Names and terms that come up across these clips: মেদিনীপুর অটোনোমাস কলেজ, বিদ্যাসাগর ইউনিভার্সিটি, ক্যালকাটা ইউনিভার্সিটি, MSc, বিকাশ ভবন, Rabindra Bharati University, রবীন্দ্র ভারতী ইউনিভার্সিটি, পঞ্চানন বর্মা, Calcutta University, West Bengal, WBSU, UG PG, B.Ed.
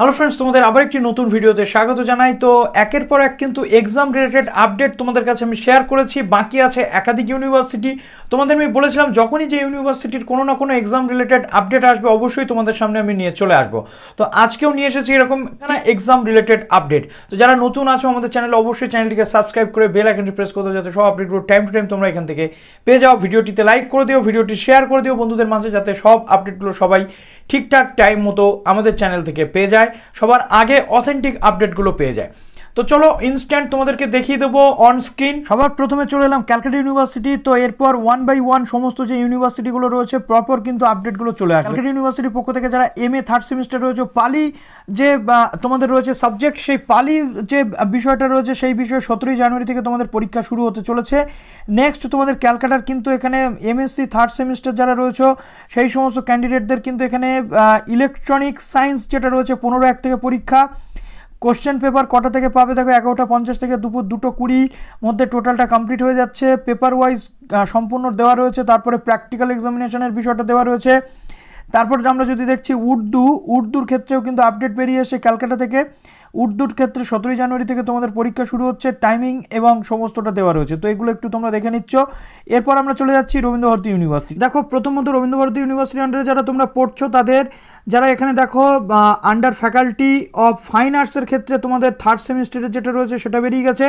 Hello friends, তোমাদের আবার একটি নতুন ভিডিওতে স্বাগত জানাই। তো একের পর এক কিন্তু এক্সাম রিলেটেড আপডেট তোমাদের কাছে আমি শেয়ার করেছি। বাকি আছে একাধিক ইউনিভার্সিটি। তোমাদের আমি বলেছিলাম যখনই যে ইউনিভার্সিটির কোনো না কোনো এক্সাম রিলেটেড আপডেট আসবে অবশ্যই তোমাদের সামনে আমি নিয়ে চলে আসবো। তো আজকেও নিয়ে এসেছি এরকম এক্সাম রিলেটেড আপডেট। তো যারা নতুন আছো আমাদের চ্যানেলে অবশ্যই চ্যানেলটিকে সাবস্ক্রাইব করে বেল আইকনটি প্রেস করতে, যাতে সব আপডেটগুলো টাইম টু টাইম তোমরা এখান থেকে পেয়ে যাও। ভিডিওটিতে লাইক করে দিও, ভিডিওটি শেয়ার করে দিও বন্ধুদের মাঝে, যাতে সব আপডেটগুলো সবাই ঠিকঠাক টাইম মতো আমাদের চ্যানেল থেকে পেয়ে যায়, সবার আগে অথেন্টিক আপডেটগুলো পেয়ে যায়। তো চলো ইনস্ট্যান্ট তোমাদেরকে দেখিয়ে দেবো অন স্ক্রিন। সবার প্রথমে চলে এলাম ক্যালকাটা ইউনিভার্সিটি। তো এরপর ওয়ান বাই ওয়ান সমস্ত যে ইউনিভার্সিটিগুলো রয়েছে প্রপার কিন্তু আপডেটগুলো চলে আসে। ক্যালকাটা ইউনিভার্সিটির পক্ষ থেকে যারা MA থার্ড সেমিস্টার রয়েছে, পালি যে তোমাদের রয়েছে সাবজেক্ট, সেই পালি যে বিষয়টা রয়েছে সেই বিষয়ে 17 জানুয়ারি থেকে তোমাদের পরীক্ষা শুরু হতে চলেছে। নেক্সট তোমাদের ক্যালকাটার কিন্তু এখানে MSc থার্ড সেমিস্টার যারা রয়েছে সেই সমস্ত ক্যান্ডিডেটদের কিন্তু এখানে ইলেকট্রনিক সায়েন্স যেটা রয়েছে 15/1 থেকে পরীক্ষা। কোশ্চেন পেপার কটা থেকে পাবে দেখো, 11:50 থেকে দুপুর 2:20 মধ্যে টোটালটা কমপ্লিট হয়ে যাচ্ছে। পেপার ওয়াইজ সম্পূর্ণ দেওয়া রয়েছে, তারপরে প্র্যাকটিক্যাল এক্সামিনেশনের বিষয়টা দেওয়া রয়েছে। তারপর আমরা যদি দেখছি উর্দুর ক্ষেত্রেও কিন্তু আপডেট বেরিয়ে এসে ক্যালকাটা থেকে উর্দুর ক্ষেত্রে 17 জানুয়ারি থেকে তোমাদের পরীক্ষা শুরু হচ্ছে, টাইমিং এবং সমস্তটা দেওয়া রয়েছে। তো এগুলো একটু তোমরা দেখে নিচ্ছ। এরপর আমরা চলে যাচ্ছি রবীন্দ্র ভারতী ইউনিভার্সিটি। দেখো প্রথমত রবীন্দ্র ভারতী ইউনিভার্সিটির আন্ডারে যারা তোমরা পড়ছো, তাদের যারা এখানে দেখো আন্ডার ফ্যাকাল্টি অফ ফাইন আর্টসের ক্ষেত্রে তোমাদের থার্ড সেমিস্টারের যেটা রয়েছে সেটা বেরিয়ে গেছে।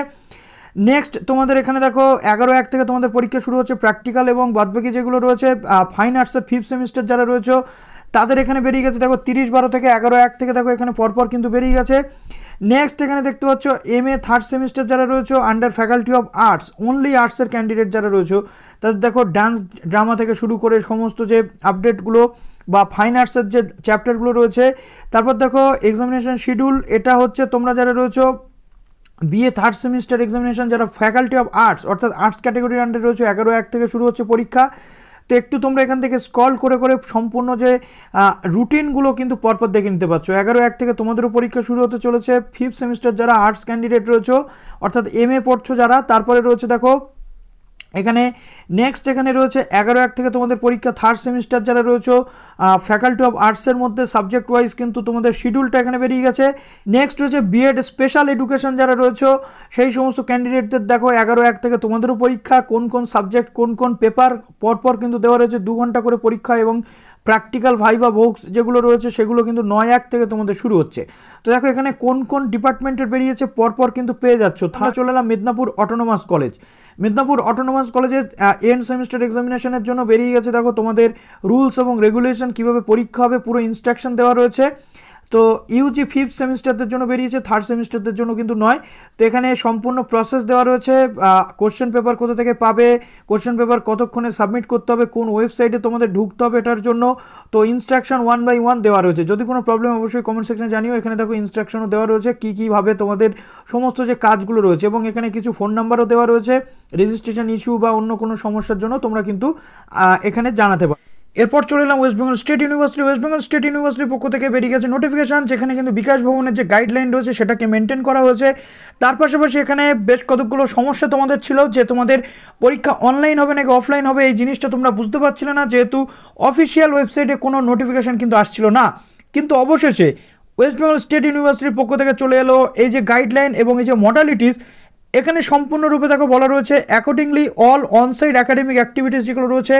নেক্সট তোমাদের এখানে দেখো 11/1 থেকে তোমাদের পরীক্ষা শুরু হচ্ছে, প্র্যাকটিক্যাল এবং বাদবাকি যেগুলো রয়েছে ফাইন আর্টসের 5th সেমিস্টার যারা রয়েছে তাদের এখানে বেরিয়ে গেছে। দেখো 30/12 থেকে 11/1 থেকে দেখো এখানে পরপর কিন্তু বেরিয়ে গেছে। নেক্সট এখানে দেখতে পাচ্ছ MA থার্ড সেমিস্টার যারা রয়েছে under faculty of arts, only আর্টসের ক্যান্ডিডেট যারা রয়েছে তাদের দেখো ডান্স ড্রামা থেকে শুরু করে সমস্ত যে আপডেটগুলো বা ফাইন আর্টসের যে চ্যাপ্টারগুলো রয়েছে। তারপর দেখো এক্সামিনেশন শিডিউল, এটা হচ্ছে তোমরা যারা রয়েছে BA থার্ড সেমিস্টার এক্সামিনেশন যারা ফ্যাকাল্টি অফ আর্টস অর্থাৎ আর্টস ক্যাটাগরির আন্ডারে রয়েছে, 11/1 থেকে শুরু হচ্ছে পরীক্ষা। তো একটু তোমরা এখান থেকে স্ক্রল করে করে সম্পূর্ণ যে রুটিনগুলো কিন্তু পরপর দেখে নিতে পারছো। 11/1 থেকে তোমাদেরও পরীক্ষা শুরু হতে চলেছে। 5th সেমিস্টার যারা আর্টস ক্যান্ডিডেট রয়েছে অর্থাৎ MA পড়ছো যারা, তারপরে রয়েছে দেখো এখানে। নেক্সট এখানে রয়েছে 11/1 থেকে তোমাদের পরীক্ষা থার্ড সেমিস্টার যারা রয়েছে ফ্যাকাল্টি অফ আর্টসের মধ্যে, সাবজেক্ট ওয়াইজ কিন্তু তোমাদের শিডিউলটা এখানে বেরিয়ে গেছে। নেক্সট রয়েছে BEd স্পেশাল এডুকেশন যারা রয়েছে সেই সমস্ত ক্যান্ডিডেটদের দেখো 11/1 থেকে তোমাদেরও পরীক্ষা। কোন কোন সাবজেক্ট কোন কোন পেপার পরপর কিন্তু দেওয়া রয়েছে, 2 ঘন্টা করে পরীক্ষা এবং প্র্যাকটিক্যাল ভাইভা ভোক্স যেগুলো রয়েছে সেগুলো কিন্তু 9/1 থেকে তোমাদের শুরু হচ্ছে। তো দেখো এখানে কোন কোন ডিপার্টমেন্টের বেরিয়েছে পরপর কিন্তু পেয়ে যাচ্ছ। তাহলে চলে এলাম মেদিনীপুর অটোনোমাস কলেজ। Medinipur autonomous কলেজের এন্ড সেমিস্টার এক্সামিনেশনের জন্য বেরিয়ে গেছে দেখো তোমাদের রুলস এবং রেগুলেশন, কীভাবে পরীক্ষা হবে পুরো ইনস্ট্রাকশন দেওয়া রয়েছে। তো UG 5th সেমিস্টারদের জন্য বেরিয়েছে, থার্ড সেমিস্টারদের জন্য কিন্তু নয়। তো এখানে সম্পূর্ণ প্রসেস দেওয়া রয়েছে, কোশ্চেন পেপার কোথা থেকে পাবে, কোশ্চেন পেপার কতক্ষণে সাবমিট করতে হবে, কোন ওয়েবসাইটে তোমাদের ঢুকতে হবে এটার জন্য, তো ইনস্ট্রাকশন 1/1 দেওয়া রয়েছে। যদি কোনো প্রবলেম অবশ্যই কমেন্ট সেকশনে জানিও। এখানে দেখো ইনস্ট্রাকশনও দেওয়া রয়েছে কী কীভাবে তোমাদের সমস্ত যে কাজগুলো রয়েছে, এবং এখানে কিছু ফোন নাম্বারও দেওয়া রয়েছে রেজিস্ট্রেশন ইস্যু বা অন্য কোনো সমস্যার জন্য তোমরা কিন্তু এখানে জানাতে পারো। এরপর চলে এলাম ওয়েস্ট বেঙ্গল স্টেট ইউনিভার্সিটির পক্ষ থেকে বেরিয়ে গেছে নোটিফিকেশান, যেখানে কিন্তু বিকাশ ভবনের যে গাইডলাইন রয়েছে সেটাকে মেনটেন করা হয়েছে। তার পাশাপাশি এখানে বেশ কতগুলো সমস্যা তোমাদের ছিল, যে তোমাদের পরীক্ষা অনলাইন হবে নাকি অফলাইন হবে এই জিনিসটা তোমরা বুঝতে পারছিলে না, যেহেতু অফিসিয়াল ওয়েবসাইটে কোনো নোটিফিকেশান কিন্তু আসছিল না। কিন্তু অবশেষে ওয়েস্ট বেঙ্গল স্টেট ইউনিভার্সিটির পক্ষ থেকে চলে এলো এই যে গাইডলাইন এবং এই যে মডালিটিস, এখানে সম্পূর্ণরূপে তাকে বলা রয়েছে accordingly all onsite academic activities যেগুলো রয়েছে,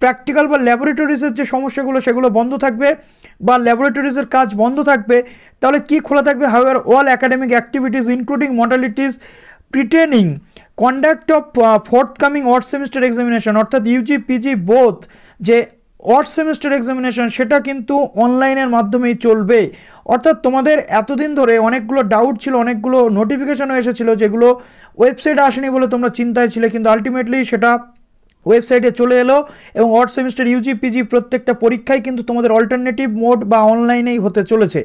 প্র্যাকটিক্যাল বা ল্যাবরেটরিজের যে সমস্যাগুলো সেগুলো বন্ধ থাকবে বা ল্যাবরেটরিজের কাজ বন্ধ থাকবে। তাহলে কি খোলা থাকবে? However all academic activities including modalities pertaining conduct of forthcoming odd semester examination, অর্থাৎ UG PG বোথ যে অর্থ সেমিস্টার এক্সামিনেশন সেটা কিন্তু অনলাইনের মাধ্যমেই চলবে। অর্থাৎ তোমাদের এতদিন ধরে অনেকগুলো ডাউট ছিল, অনেকগুলো নোটিফিকেশানও এসেছিলো যেগুলো ওয়েবসাইট আসেনি বলে তোমরা চিন্তায় ছিলে, কিন্তু আলটিমেটলি সেটা ওয়েবসাইটে চলে এলো এবং অর্থ সেমিস্টার UG PG প্রত্যেকটা পরীক্ষায় কিন্তু তোমাদের অল্টারনেটিভ মোড বা অনলাইনেই হতে চলেছে।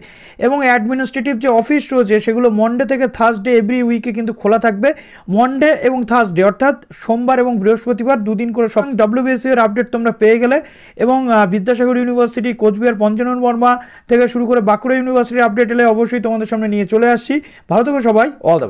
এবং অ্যাডমিনিস্ট্রেটিভ যে অফিস রয়েছে সেগুলো মনডে থেকে থার্সডে এভরি উইকে কিন্তু খোলা থাকবে, মনডে এবং থার্সডে অর্থাৎ সোমবার এবং বৃহস্পতিবার 2 দিন করে। সব WBSU এর আপডেট তোমরা পেয়ে গেলে, এবং বিদ্যাসাগর ইউনিভার্সিটি, কোচবিহার পঞ্চানন বর্মা থেকে শুরু করে বাঁকুড়া ইউনিভার্সিটির আপডেট এলে অবশ্যই তোমাদের সামনে নিয়ে চলে আসছি। ভালো থেকো সবাই, অল দ্য বেস্ট।